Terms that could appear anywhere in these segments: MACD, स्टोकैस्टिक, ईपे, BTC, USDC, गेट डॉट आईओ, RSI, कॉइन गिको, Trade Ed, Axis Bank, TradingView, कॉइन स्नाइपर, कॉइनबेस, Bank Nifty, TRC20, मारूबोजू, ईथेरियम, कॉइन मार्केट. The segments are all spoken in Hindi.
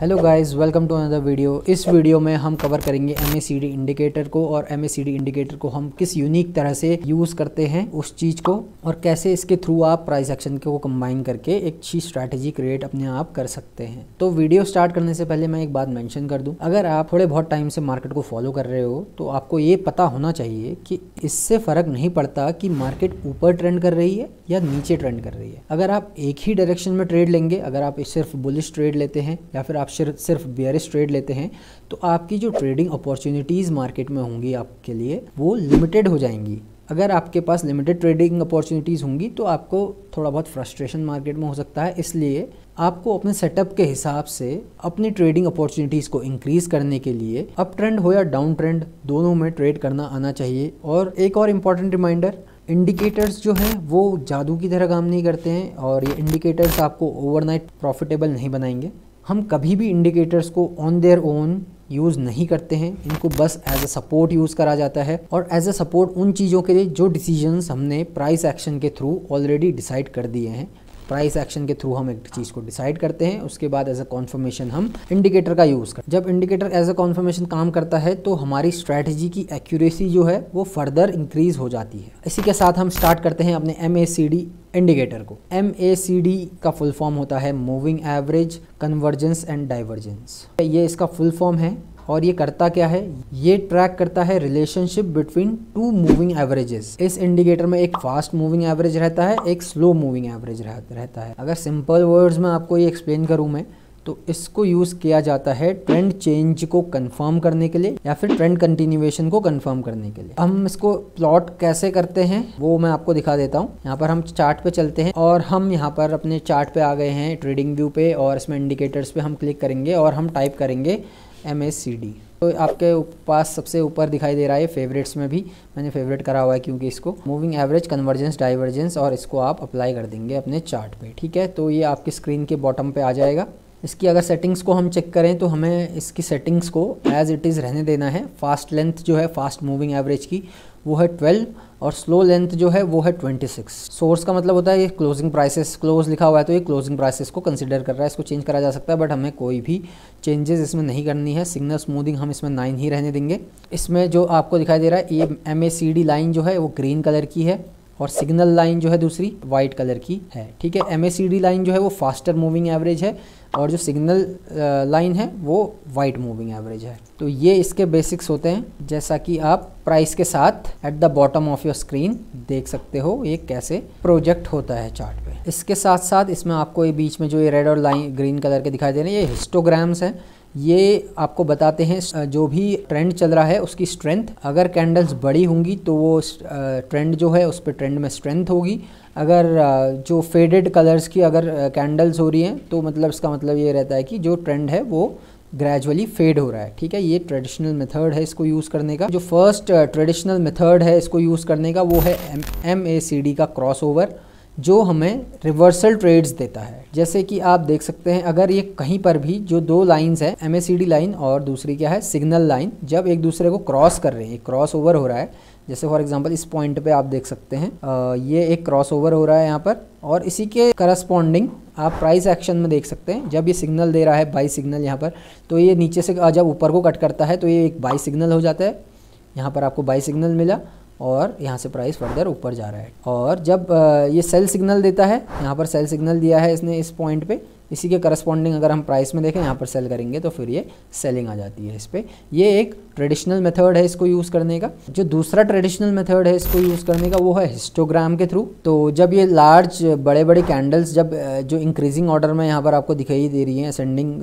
Hello guys, welcome to another video. इस वीडियो में हम कवर करेंगे MACD इंडिकेटर को और MACD इंडिकेटर को हम किस यूनिक तरह से यूज़ करते हैं उस चीज़ को, और कैसे इसके थ्रू आप प्राइस एक्शन को कंबाइन करके एक अच्छी स्ट्रैटेजी क्रिएट अपने आप कर सकते हैं। तो वीडियो स्टार्ट करने से पहले मैं एक बात मेंशन कर दूं, अगर आप थोड़े बहुत टाइम से मार्केट को फॉलो कर रहे हो तो आपको ये पता होना चाहिए कि इससे फ़र्क नहीं पड़ता कि मार्केट ऊपर ट्रेंड कर रही है या नीचे ट्रेंड कर रही है। अगर आप एक ही डायरेक्शन में ट्रेड लेंगे, अगर आप सिर्फ बुलिश ट्रेड लेते हैं या फिर सिर्फ बेयरिश ट्रेड लेते हैं, तो आपकी जो ट्रेडिंग अपॉर्चुनिटीज़ मार्केट में होंगी आपके लिए वो लिमिटेड हो जाएंगी। अगर आपके पास लिमिटेड ट्रेडिंग अपॉर्चुनिटीज़ होंगी तो आपको थोड़ा बहुत फ्रस्ट्रेशन मार्केट में हो सकता है। इसलिए आपको अपने सेटअप के हिसाब से अपनी ट्रेडिंग अपॉर्चुनिटीज़ को इंक्रीज़ करने के लिए अप ट्रेंड हो या डाउन ट्रेंड दोनों में ट्रेड करना आना चाहिए। और एक और इम्पॉर्टेंट रिमाइंडर, इंडिकेटर्स जो हैं वो जादू की तरह काम नहीं करते हैं और ये इंडिकेटर्स आपको ओवरनाइट प्रॉफिटेबल नहीं बनाएंगे। हम कभी भी इंडिकेटर्स को ऑन देयर ओन यूज़ नहीं करते हैं, इनको बस एज अ सपोर्ट यूज़ करा जाता है और एज अ सपोर्ट उन चीज़ों के लिए जो डिसीजंस हमने प्राइस एक्शन के थ्रू ऑलरेडी डिसाइड कर दिए हैं। प्राइस एक्शन के थ्रू हम एक चीज़ को डिसाइड करते हैं, उसके बाद एज अ कॉन्फर्मेशन हम इंडिकेटर का यूज़ करते हैं। जब इंडिकेटर एज अ कॉन्फर्मेशन काम करता है तो हमारी स्ट्रैटेजी की एक्यूरेसी जो है वो फर्दर इंक्रीज हो जाती है। इसी के साथ हम स्टार्ट करते हैं अपने MACD इंडिकेटर को। MACD का फुल फॉर्म होता है moving average convergence and divergence, ये इसका फुल फॉर्म है। और ये करता क्या है, ये ट्रैक करता है relationship between two moving averages. इस इंडिकेटर में एक फास्ट मूविंग एवरेज रहता है, एक स्लो मूविंग एवरेज रहता है। अगर सिंपल वर्ड्स में आपको ये एक्सप्लेन करूँ मैं, तो इसको यूज़ किया जाता है ट्रेंड चेंज को कंफर्म करने के लिए या फिर ट्रेंड कंटिन्यूएशन को कंफर्म करने के लिए। हम इसको प्लॉट कैसे करते हैं वो मैं आपको दिखा देता हूँ। यहाँ पर हम चार्ट पे चलते हैं और हम यहाँ पर अपने चार्ट पे आ गए हैं ट्रेडिंग व्यू पे, और इसमें इंडिकेटर्स पे हम क्लिक करेंगे और हम टाइप करेंगे MACD। तो आपके पास सबसे ऊपर दिखाई दे रहा है, फेवरेट्स में भी मैंने फेवरेट करा हुआ है क्योंकि इसको मूविंग एवरेज कन्वर्जेंस डाइवर्जेंस, और इसको आप अप्लाई कर देंगे अपने चार्ट पे, ठीक है। तो ये आपकी स्क्रीन के बॉटम पे आ जाएगा। इसकी अगर सेटिंग्स को हम चेक करें तो हमें इसकी सेटिंग्स को एज इट इज़ रहने देना है। फास्ट लेंथ जो है फास्ट मूविंग एवरेज की वो है 12 और स्लो लेंथ जो है वो है 26। सोर्स का मतलब होता है ये क्लोजिंग प्राइसेस, क्लोज लिखा हुआ है तो ये क्लोजिंग प्राइसेस को कंसिडर कर रहा है। इसको चेंज करा जा सकता है बट हमें कोई भी चेंजेस इसमें नहीं करनी है। सिग्नल स्मूदिंग हम इसमें 9 ही रहने देंगे। इसमें जो आपको दिखाई दे रहा है ये MACD लाइन जो है वो ग्रीन कलर की है और सिग्नल लाइन जो है दूसरी वाइट कलर की है, ठीक है। MACD लाइन जो है वो फास्टर मूविंग एवरेज है और जो सिग्नल लाइन है वो वाइट मूविंग एवरेज है। तो ये इसके बेसिक्स होते हैं, जैसा कि आप प्राइस के साथ at the bottom of your screen देख सकते हो ये कैसे प्रोजेक्ट होता है चार्ट पे। इसके साथ साथ इसमें आपको ये बीच में जो ये रेड और लाइन ग्रीन कलर के दिखाई दे रहे हैं ये हिस्टोग्राम्स हैं। ये आपको बताते हैं जो भी ट्रेंड चल रहा है उसकी स्ट्रेंथ। अगर कैंडल्स बड़ी होंगी तो वो ट्रेंड जो है उस पर ट्रेंड में स्ट्रेंथ होगी। अगर जो फेडेड कलर्स की अगर कैंडल्स हो रही हैं तो मतलब इसका मतलब ये रहता है कि जो ट्रेंड है वो ग्रेजुअली फेड हो रहा है, ठीक है। ये ट्रेडिशनल मेथड है इसको यूज़ करने का। जो फर्स्ट ट्रेडिशनल मेथड है इसको यूज़ करने का वो है MACD का क्रॉसओवर, जो हमें रिवर्सल ट्रेड्स देता है। जैसे कि आप देख सकते हैं, अगर ये कहीं पर भी जो दो लाइंस है MACD लाइन और दूसरी क्या है सिग्नल लाइन, जब एक दूसरे को क्रॉस कर रहे हैं, क्रॉस ओवर हो रहा है। जैसे फॉर एग्जांपल इस पॉइंट पे आप देख सकते हैं ये एक क्रॉस ओवर हो रहा है यहाँ पर, और इसी के करस्पॉन्डिंग आप प्राइस एक्शन में देख सकते हैं जब ये सिग्नल दे रहा है बाई सिग्नल यहाँ पर, तो ये नीचे से जब ऊपर को कट करता है तो ये एक बाई सिग्नल हो जाता है। यहाँ पर आपको बाई सिग्नल मिला और यहाँ से प्राइस फर्दर ऊपर जा रहा है। और जब ये सेल सिग्नल देता है, यहाँ पर सेल सिग्नल दिया है इसने इस पॉइंट पे, इसी के करस्पॉन्डिंग अगर हम प्राइस में देखें यहाँ पर सेल करेंगे तो फिर ये सेलिंग आ जाती है इस पे। ये एक ट्रेडिशनल मेथड है इसको यूज़ करने का। जो दूसरा ट्रेडिशनल मेथड है इसको यूज़ करने का वो है हिस्टोग्राम के थ्रू। तो जब ये लार्ज बड़े बड़े कैंडल्स जब जो इंक्रीजिंग ऑर्डर में यहाँ पर आपको दिखाई दे रही हैं, असेंडिंग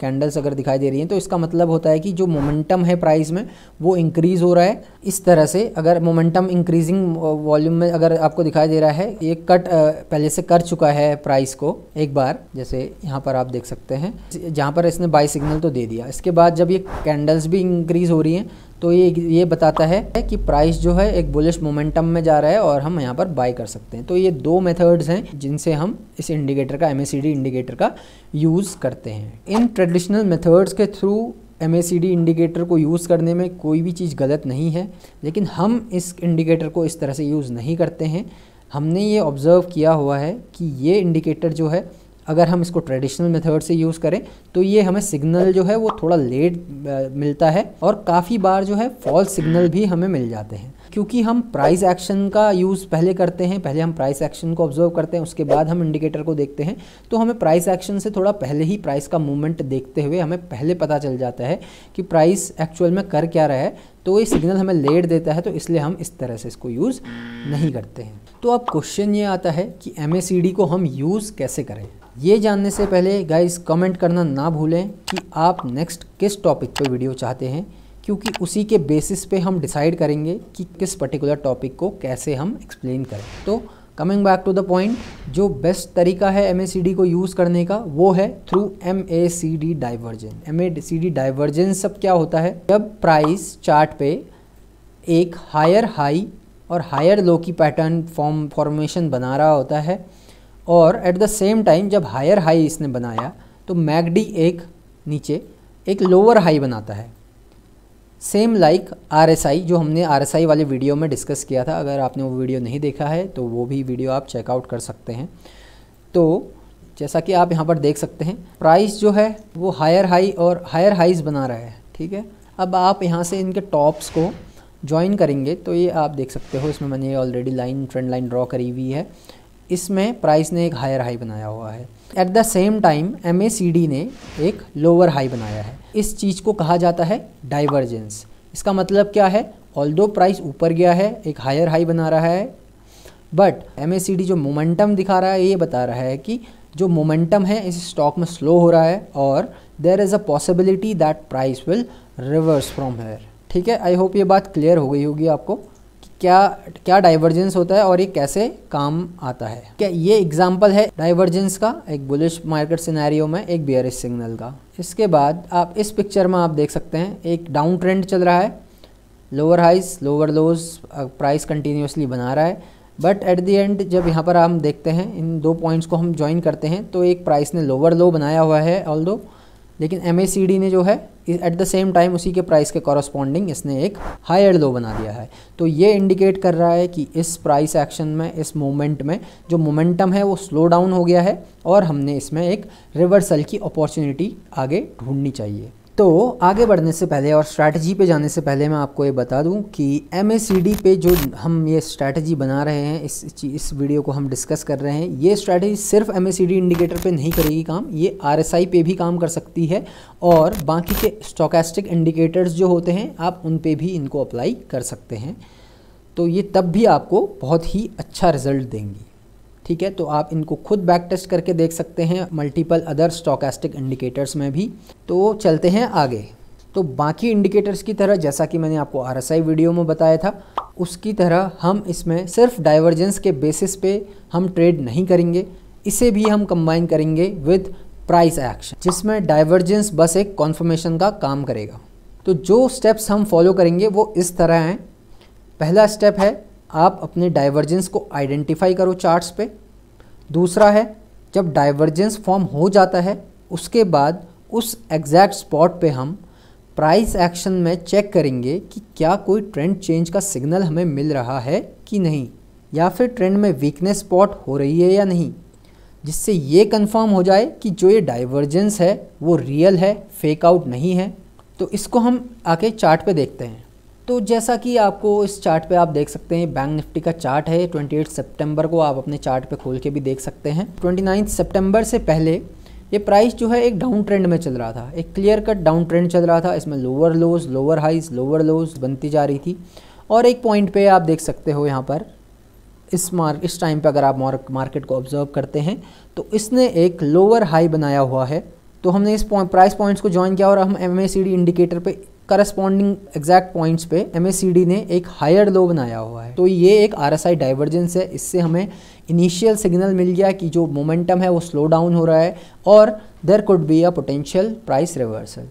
कैंडल्स अगर दिखाई दे रही हैं तो इसका मतलब होता है कि जो मोमेंटम है प्राइस में वो इंक्रीज़ हो रहा है। इस तरह से अगर मोमेंटम इंक्रीजिंग वॉल्यूम में अगर आपको दिखाई दे रहा है, ये कट पहले से कर चुका है प्राइस को एक बार, जैसे यहाँ पर आप देख सकते हैं जहाँ पर इसने बाई सिग्नल तो दे दिया। इसके बाद जब ये कैंडल्स भी इंक्रीज़ हो रही हैं तो ये बताता है कि प्राइस जो है एक बुलिश मोमेंटम में जा रहा है और हम यहाँ पर बाई कर सकते हैं। तो ये दो मेथड्स हैं जिनसे हम इस इंडिकेटर का MACD इंडिकेटर का यूज़ करते हैं। इन ट्रेडिशनल मेथड्स के थ्रू MACD इंडिकेटर को यूज़ करने में कोई भी चीज़ गलत नहीं है, लेकिन हम इस इंडिकेटर को इस तरह से यूज़ नहीं करते हैं। हमने ये ऑब्ज़र्व किया हुआ है कि ये इंडिकेटर जो है अगर हम इसको ट्रेडिशनल मेथड से यूज़ करें तो ये हमें सिग्नल जो है वो थोड़ा लेट मिलता है और काफ़ी बार जो है फॉल्स सिग्नल भी हमें मिल जाते हैं, क्योंकि हम प्राइस एक्शन का यूज़ पहले करते हैं। पहले हम प्राइस एक्शन को ऑब्जर्व करते हैं, उसके बाद हम इंडिकेटर को देखते हैं। तो हमें प्राइस एक्शन से थोड़ा पहले ही प्राइस का मूवमेंट देखते हुए हमें पहले पता चल जाता है कि प्राइस एक्चुअल में कर क्या रहा है। तो ये सिग्नल हमें लेट देता है, तो इसलिए हम इस तरह से इसको यूज़ नहीं करते हैं। तो अब क्वेश्चन ये आता है कि MACD को हम यूज़ कैसे करें। ये जानने से पहले गाइस कमेंट करना ना भूलें कि आप नेक्स्ट किस टॉपिक पर वीडियो चाहते हैं, क्योंकि उसी के बेसिस पे हम डिसाइड करेंगे कि किस पर्टिकुलर टॉपिक को कैसे हम एक्सप्लेन करें। तो coming back to the point, जो बेस्ट तरीका है MACD को यूज़ करने का वो है through MACD divergence. MACD divergence सब क्या होता है? जब प्राइस चार्ट पे एक हायर हाई और हायर लो की पैटर्न फॉर्मेशन बना रहा होता है, और एट द सेम टाइम जब हायर हाई इसने बनाया तो मैकडी एक नीचे एक लोअर हाई बनाता है। सेम लाइक RSI, जो हमने RSI वाले वीडियो में डिस्कस किया था। अगर आपने वो वीडियो नहीं देखा है तो वो भी वीडियो आप चेकआउट कर सकते हैं। तो जैसा कि आप यहाँ पर देख सकते हैं, प्राइस जो है वो हायर हाई और हायर हाइज़ बना रहा है, ठीक है। अब आप यहाँ से इनके टॉप्स को ज्वाइन करेंगे तो ये आप देख सकते हो, इसमें मैंने already line trend line draw करी हुई है। इसमें प्राइस ने एक हायर हाई बनाया हुआ है, at the same time MACD ने एक लोअर हाई बनाया है। इस चीज़ को कहा जाता है डाइवर्जेंस। इसका मतलब क्या है? ऑल्दो प्राइस ऊपर गया है, एक हायर हाई बना रहा है, बट MACD जो मोमेंटम दिखा रहा है ये बता रहा है कि जो मोमेंटम है इस स्टॉक में स्लो हो रहा है और there is a possibility that price will reverse from here, ठीक है। आई होप ये बात क्लियर हो गई होगी आपको, क्या डाइवर्जेंस होता है और ये कैसे काम आता है। क्या ये एग्जाम्पल है डाइवर्जेंस का, एक बुलिश मार्केट सिनेरियो में एक बेयरिश सिग्नल का। इसके बाद आप इस पिक्चर में आप देख सकते हैं एक डाउन ट्रेंड चल रहा है, lower highs lower lows price continuously बना रहा है, बट एट द एंड जब यहाँ पर हम देखते हैं इन दो पॉइंट्स को हम ज्वाइन करते हैं तो एक प्राइस ने लोअर लो बनाया हुआ है ऑल्दो, लेकिन MACD ने जो है एट द सेम टाइम उसी के प्राइस के कॉरस्पॉन्डिंग इसने एक हायर लो बना दिया है। तो ये इंडिकेट कर रहा है कि इस प्राइस एक्शन में, इस मोमेंट में जो मोमेंटम है वो स्लो डाउन हो गया है और हमने इसमें एक रिवर्सल की अपॉर्चुनिटी आगे ढूंढनी चाहिए। तो आगे बढ़ने से पहले और स्ट्रैटेजी पे जाने से पहले मैं आपको ये बता दूं कि MACD पे जो हम ये स्ट्रैटेजी बना रहे हैं, इस वीडियो को हम डिस्कस कर रहे हैं, ये स्ट्रैटेजी सिर्फ MACD इंडिकेटर पे नहीं करेगी काम, ये RSI पे भी काम कर सकती है और बाकी के स्टोकैस्टिक इंडिकेटर्स जो होते हैं आप उन पे भी इनको अप्लाई कर सकते हैं। तो ये तब भी आपको बहुत ही अच्छा रिजल्ट देंगी, ठीक है। तो आप इनको खुद बैक टेस्ट करके देख सकते हैं मल्टीपल अदर स्टोकैस्टिक इंडिकेटर्स में भी। तो चलते हैं आगे। तो बाकी इंडिकेटर्स की तरह, जैसा कि मैंने आपको RSI वीडियो में बताया था, उसकी तरह हम इसमें सिर्फ डाइवर्जेंस के बेसिस पे हम ट्रेड नहीं करेंगे, इसे भी हम कंबाइन करेंगे विद प्राइस एक्शन, जिसमें डाइवर्जेंस बस एक कॉन्फर्मेशन का काम करेगा। तो जो स्टेप्स हम फॉलो करेंगे वो इस तरह हैं। पहला स्टेप है आप अपने डाइवर्जेंस को आइडेंटिफाई करो चार्ट्स पे। दूसरा है जब डाइवर्जेंस फॉर्म हो जाता है उसके बाद उस एग्जैक्ट स्पॉट पे हम प्राइस एक्शन में चेक करेंगे कि क्या कोई ट्रेंड चेंज का सिग्नल हमें मिल रहा है कि नहीं, या फिर ट्रेंड में वीकनेस स्पॉट हो रही है या नहीं, जिससे ये कंफर्म हो जाए कि जो ये डाइवर्जेंस है वो रियल है, फेक आउट नहीं है। तो इसको हम आके चार्ट पे देखते हैं। तो जैसा कि आपको इस चार्ट पे आप देख सकते हैं, बैंक निफ्टी का चार्ट है, 28 सितंबर को आप अपने चार्ट पे खोल के भी देख सकते हैं। 29 सितंबर से पहले ये प्राइस जो है एक डाउन ट्रेंड में चल रहा था, एक क्लियर कट डाउन ट्रेंड चल रहा था। इसमें lower lows lower highs lower lows बनती जा रही थी और एक पॉइंट पे आप देख सकते हो यहाँ पर इस टाइम पर अगर आप मार्केट को ऑब्जर्व करते हैं तो इसने एक लोअर हाई बनाया हुआ है। तो हमने इस प्राइस पॉइंट्स को ज्वाइन किया और हम MACD इंडिकेटर पे करस्पॉन्डिंग एग्जैक्ट पॉइंट्स पे MACD ने एक हायर लो बनाया हुआ है। तो ये एक RSI डाइवर्जेंस है, इससे हमें इनिशियल सिग्नल मिल गया कि जो मोमेंटम है वो स्लो डाउन हो रहा है और there could be a potential price reversal.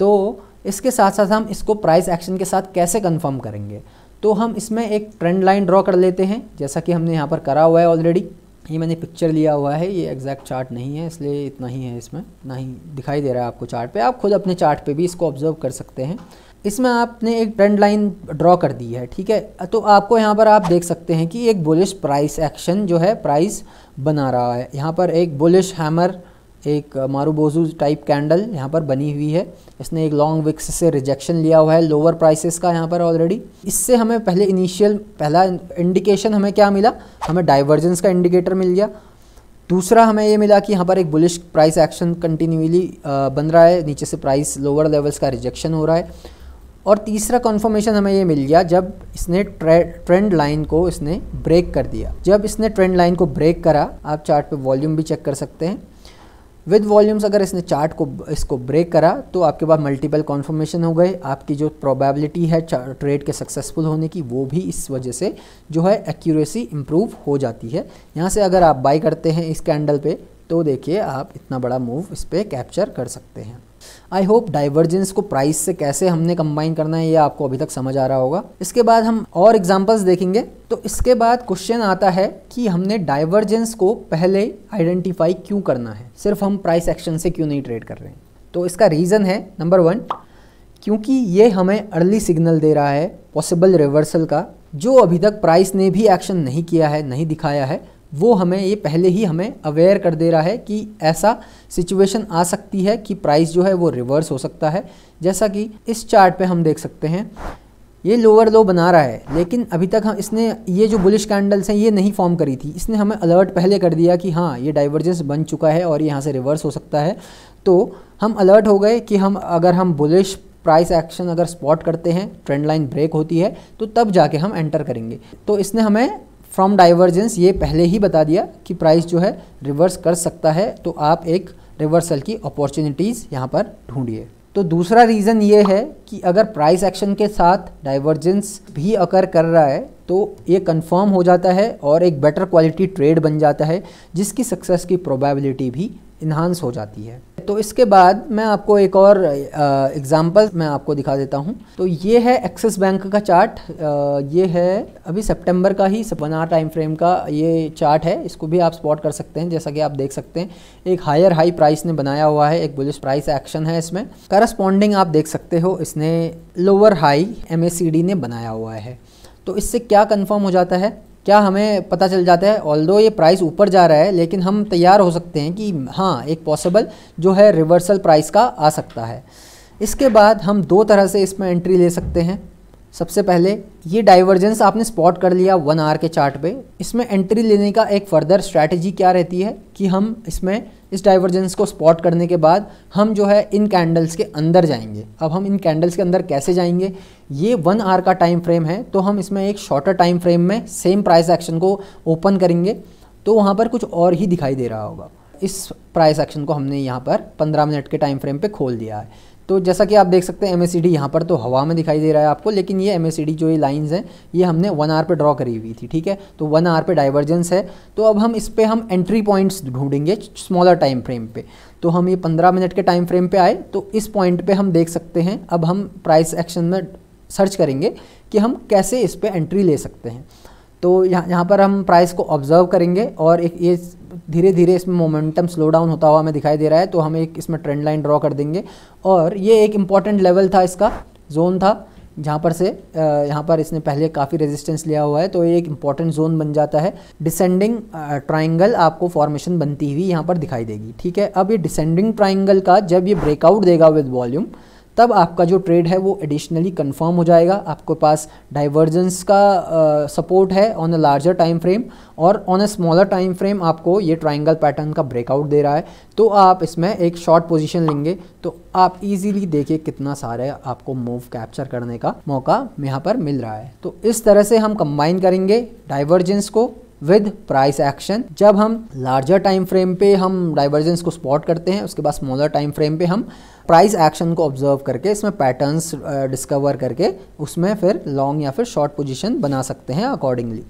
तो इसके साथ साथ हम इसको प्राइस एक्शन के साथ कैसे कंफर्म करेंगे, तो हम इसमें एक ट्रेंड लाइन ड्रॉ कर लेते हैं, जैसा कि हमने यहाँ पर करा हुआ है ऑलरेडी। ये मैंने पिक्चर लिया हुआ है, ये एग्जैक्ट चार्ट नहीं है, इसलिए इतना ही है, इसमें इतना ही दिखाई दे रहा है आपको चार्ट पे। आप खुद अपने चार्ट पे भी इसको ऑब्जर्व कर सकते हैं। इसमें आपने एक ट्रेंड लाइन ड्रॉ कर दी है, ठीक है। तो आपको यहाँ पर आप देख सकते हैं कि एक बुलिश प्राइस एक्शन जो है प्राइस बना रहा है। यहाँ पर एक बुलिश हैमर, एक मारूबोजू टाइप कैंडल यहाँ पर बनी हुई है। इसने एक लॉन्ग विक्स से रिजेक्शन लिया हुआ है लोअर प्राइसेस का यहाँ पर ऑलरेडी। इससे हमें पहले पहला इंडिकेशन हमें क्या मिला, हमें डाइवर्जेंस का इंडिकेटर मिल गया। दूसरा हमें ये मिला कि यहाँ पर एक बुलिश प्राइस एक्शन कंटिन्यूली बन रहा है, नीचे से प्राइस लोअर लेवल्स का रिजेक्शन हो रहा है। और तीसरा कन्फर्मेशन हमें ये मिल गया जब इसने ट्रेंड लाइन को इसने ब्रेक कर दिया। जब इसने ट्रेंड लाइन को ब्रेक करा, आप चार्ट पे वॉल्यूम भी चेक कर सकते हैं, विद वॉल्यूम्स अगर इसने चार्ट को इसको ब्रेक करा तो आपके पास मल्टीपल कॉन्फर्मेशन हो गए। आपकी जो प्रोबेबिलिटी है ट्रेड के सक्सेसफुल होने की वो भी इस वजह से जो है एक्यूरेसी इम्प्रूव हो जाती है। यहाँ से अगर आप बाई करते हैं इस कैंडल पे तो देखिए आप इतना बड़ा मूव इस पर कैप्चर कर सकते हैं। आई होप डाइवर्जेंस को प्राइस से कैसे हमने कंबाइन करना है ये आपको अभी तक समझ आ रहा होगा। इसके बाद हम और एग्जांपल्स देखेंगे। तो इसके बाद क्वेश्चन आता है कि हमने डाइवर्जेंस को पहले आइडेंटिफाई क्यों करना है, सिर्फ हम प्राइस एक्शन से क्यों नहीं ट्रेड कर रहे हैं। तो इसका रीज़न है नंबर वन, क्योंकि ये हमें अर्ली सिग्नल दे रहा है पॉसिबल रिवर्सल का, जो अभी तक प्राइस ने भी एक्शन नहीं किया है, नहीं दिखाया है। वो हमें ये पहले ही हमें अवेयर कर दे रहा है कि ऐसा सिचुएशन आ सकती है कि प्राइस जो है वो रिवर्स हो सकता है। जैसा कि इस चार्ट पे हम देख सकते हैं, ये लोअर लो बना रहा है, लेकिन अभी तक हम इसने ये जो बुलिश कैंडल्स हैं ये नहीं फॉर्म करी थी। इसने हमें अलर्ट पहले कर दिया कि हाँ ये डाइवर्जेंस बन चुका है और यहाँ से रिवर्स हो सकता है। तो हम अलर्ट हो गए कि अगर हम बुलिश प्राइस एक्शन अगर स्पॉट करते हैं, ट्रेंड लाइन ब्रेक होती है, तो तब जाके हम एंटर करेंगे। तो इसने हमें फ्रॉम डाइवर्जेंस ये पहले ही बता दिया कि प्राइस जो है रिवर्स कर सकता है, तो आप एक रिवर्सल की अपॉर्चुनिटीज़ यहाँ पर ढूंढिए। तो दूसरा रीज़न ये है कि अगर प्राइस एक्शन के साथ डाइवर्जेंस भी अकर कर रहा है तो ये कंफर्म हो जाता है और एक बेटर क्वालिटी ट्रेड बन जाता है, जिसकी सक्सेस की प्रोबेबिलिटी भी इन्हांस हो जाती है। तो इसके बाद मैं आपको एक और एग्जांपल मैं आपको दिखा देता हूं। तो ये है एक्सिस बैंक का चार्ट, ये है अभी सितंबर का ही 1 आवर टाइम फ्रेम का ये चार्ट है। इसको भी आप स्पॉट कर सकते हैं। जैसा कि आप देख सकते हैं एक हायर हाई प्राइस ने बनाया हुआ है, एक बुलिश प्राइस एक्शन है, इसमें करस्पॉन्डिंग आप देख सकते हो इसने लोअर हाई MACD ने बनाया हुआ है। तो इससे क्या कन्फर्म हो जाता है, क्या हमें पता चल जाता है, ऑल्दो ये प्राइस ऊपर जा रहा है लेकिन हम तैयार हो सकते हैं कि हाँ एक पॉसिबल जो है रिवर्सल प्राइस का आ सकता है। इसके बाद हम दो तरह से इसमें एंट्री ले सकते हैं। सबसे पहले ये डाइवर्जेंस आपने स्पॉट कर लिया 1 आवर के चार्ट पे, इसमें एंट्री लेने का एक फर्दर स्ट्रैटेजी क्या रहती है कि हम इसमें इस डाइवर्जेंस को स्पॉट करने के बाद हम जो है इन कैंडल्स के अंदर जाएंगे। अब हम इन कैंडल्स के अंदर कैसे जाएंगे, ये 1 आवर का टाइम फ्रेम है, तो हम इसमें एक शॉर्टर टाइम फ्रेम में सेम प्राइस एक्शन को ओपन करेंगे तो वहाँ पर कुछ और ही दिखाई दे रहा होगा। इस प्राइस एक्शन को हमने यहाँ पर 15 मिनट के टाइम फ्रेम पर खोल दिया है। तो जैसा कि आप देख सकते हैं MACD यहाँ पर तो हवा में दिखाई दे रहा है आपको, लेकिन ये MACD जो ये लाइंस हैं ये हमने 1 आवर पे ड्रॉ करी हुई थी, ठीक है। तो 1 आवर पे डाइवर्जेंस है, तो अब हम इस पर हम एंट्री पॉइंट्स ढूंढेंगे स्मॉलर टाइम फ्रेम पे। तो हम ये 15 मिनट के टाइम फ्रेम पे आए तो इस पॉइंट पे हम देख सकते हैं, अब हम प्राइस एक्शन में सर्च करेंगे कि हम कैसे इस पर एंट्री ले सकते हैं। तो यहाँ पर हम प्राइस को ऑब्जर्व करेंगे और एक ये धीरे धीरे इसमें मोमेंटम स्लो डाउन होता हुआ हमें दिखाई दे रहा है, तो हम एक इसमें ट्रेंड लाइन ड्रॉ कर देंगे। और ये एक इम्पॉर्टेंट लेवल था, इसका जोन था जहाँ पर से यहाँ पर इसने पहले काफ़ी रेजिस्टेंस लिया हुआ है, तो ये एक इम्पॉर्टेंट जोन बन जाता है। डिसेंडिंग ट्राइंगल आपको फॉर्मेशन बनती हुई यहाँ पर दिखाई देगी, ठीक है। अब ये डिसेंडिंग ट्राइंगल का जब ये ब्रेकआउट देगा विद वॉल्यूम, तब आपका जो ट्रेड है वो एडिशनली कंफर्म हो जाएगा। आपके पास डाइवर्जेंस का सपोर्ट है on a larger time frame, और on a smaller time frame आपको ये ट्रायंगल पैटर्न का ब्रेकआउट दे रहा है, तो आप इसमें एक शॉर्ट पोजीशन लेंगे। तो आप इजीली देखिए कितना सारे आपको मूव कैप्चर करने का मौका यहाँ पर मिल रहा है। तो इस तरह से हम कंबाइन करेंगे डाइवर्जेंस को विद प्राइस एक्शन। जब हम लार्जर टाइम फ्रेम पे हम डाइवर्जेंस को स्पॉट करते हैं, उसके बाद स्मॉलर टाइम फ्रेम पे हम प्राइस एक्शन को ऑब्जर्व करके इसमें पैटर्न्स डिस्कवर करके उसमें फिर लॉन्ग या फिर शॉर्ट पोजीशन बना सकते हैं अकॉर्डिंगली।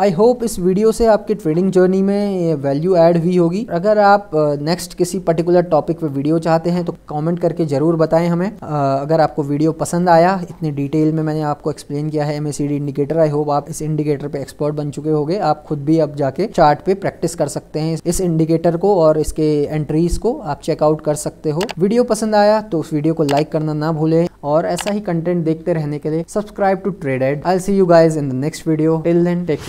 आई होप इस वीडियो से आपके ट्रेडिंग जर्नी में वैल्यू ऐड हुई होगी। अगर आप नेक्स्ट किसी पर्टिकुलर टॉपिक पे वीडियो चाहते हैं तो कमेंट करके ज़रूर बताएं हमें। अगर आपको वीडियो पसंद आया, इतने डिटेल में मैंने आपको एक्सप्लेन किया है MACD इंडिकेटर, आई होप आप इस इंडिकेटर पे एक्सपर्ट बन चुके होंगे। आप खुद भी अब जाके चार्ट पे प्रैक्टिस कर सकते हैं इस इंडिकेटर को और इसके एंट्रीज को आप चेकआउट कर सकते हो। वीडियो पसंद आया तो उस वीडियो को लाइक करना ना भूलें और ऐसा ही कंटेंट देखते रहने के लिए subscribe to Trade Ed. I will see you guys in the next video. Till then take